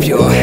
Snap your